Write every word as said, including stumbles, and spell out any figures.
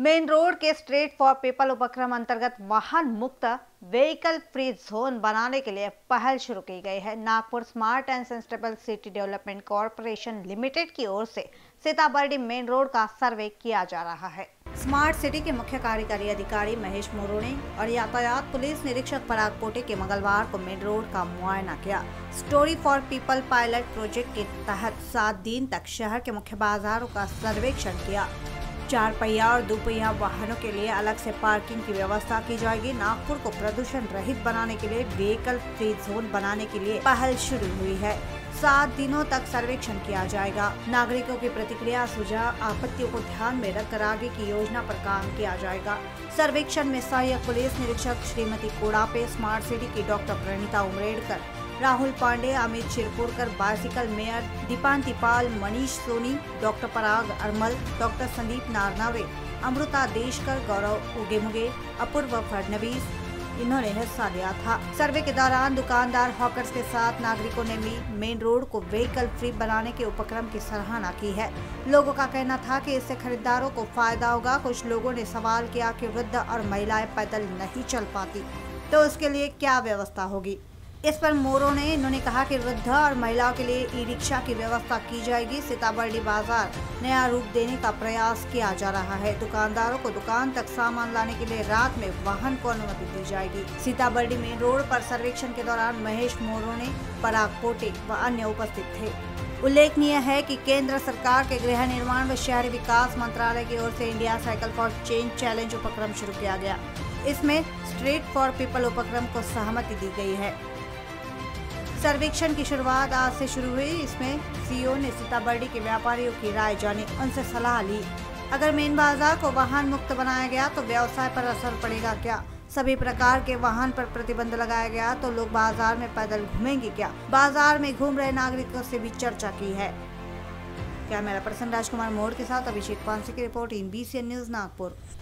Main road के street for people उपक्रम अंतर्गत वाहन मुक्त व्हीकल फ्री जोन बनाने के लिए पहल शुरू की गई है। Nagpur smart and sustainable city development corporation limited की ओर से सीताबर्डी मेन रोड का सर्वे किया जा रहा है। स्मार्ट सिटी के मुख्य कार्यकारी अधिकारी महेश मोरोणे और यातायात पुलिस निरीक्षक फराक कोटे के मंगलवार को मेन रोड का मुआयना किया। Story for people pilot project के तहत सात दिन तक शहर के मुख्य बाजारों का सर्वेक्षण किया। चार पहिया और दोपहिया वाहनों के लिए अलग से पार्किंग की व्यवस्था की जाएगी। नागपुर को प्रदूषण रहित बनाने के लिए व्हीकल फ्री जोन बनाने के लिए पहल शुरू हुई है। सात दिनों तक सर्वेक्षण किया जाएगा। नागरिकों की प्रतिक्रिया, सुझाव, आपत्तियों को ध्यान में रखकर आगे की योजना पर काम किया जाएगा। सर्वेक्षण में सहायक पुलिस निरीक्षक श्रीमती कोड़ापे, स्मार्ट सिटी की doctor Pranita Umredkar, Rahul Pandey, Amit Shirpurkar, bicycle mayor Deepanti Pal, Manish Soni, doctor Parag Armal, doctor Sandeep Narnaware, Amruta Deshkar, Gaurav उगेमगे, अपूर्व फडनवीस इन्होंने हिस्सा लिया था। सर्वे के दौरान दुकानदार, हॉकर्स के साथ नागरिकों ने भी मेन रोड को व्हीकल फ्री बनाने के उपक्रम की सराहना की है। लोगों का कहना था कि इससे खरीदारों को फायदा होगा। कुछ लोगों ने सवाल किया कि वृद्ध और महिलाएं पैदल नहीं चल पाती तो उसके लिए क्या व्यवस्था होगी। इस पर मोरो ने इन्होंने कहा कि वृद्धा और महिलाओं के लिए ई रिक्शा की व्यवस्था की जाएगी। सीताबर्डी बाजार नया रूप देने का प्रयास किया जा रहा है। दुकानदारों को दुकान तक सामान लाने के लिए रात में वाहन को अनुमति दी जाएगी। सीताबर्डी में रोड पर सर्वेक्षण के दौरान महेश मोरोणे, पराग कोटे व अन्य उपस्थित थे। उल्लेखनीय है कि केंद्र सरकार के गृह निर्माण व शहरी विकास मंत्रालय की ओर से India cycle for change challenge उपक्रम शुरू किया गया। इसमें स्ट्रीट फॉर पीपल उपक्रम को सहमति दी गयी है। सर्वेक्षण की शुरुआत आज से शुरू हुई। इसमें सीईओ ने सीताबर्डी के व्यापारियों की राय जानी, उनसे सलाह ली। अगर मेन बाजार को वाहन मुक्त बनाया गया तो व्यवसाय पर असर पड़ेगा क्या? सभी प्रकार के वाहन पर प्रतिबंध लगाया गया तो लोग बाजार में पैदल घूमेंगे क्या? बाजार में घूम रहे नागरिकों से भी चर्चा की है। कैमरा पर्सन राजकुमार मोड़ के साथ अभिषेक पांसे की रिपोर्ट, in B C N news Nagpur.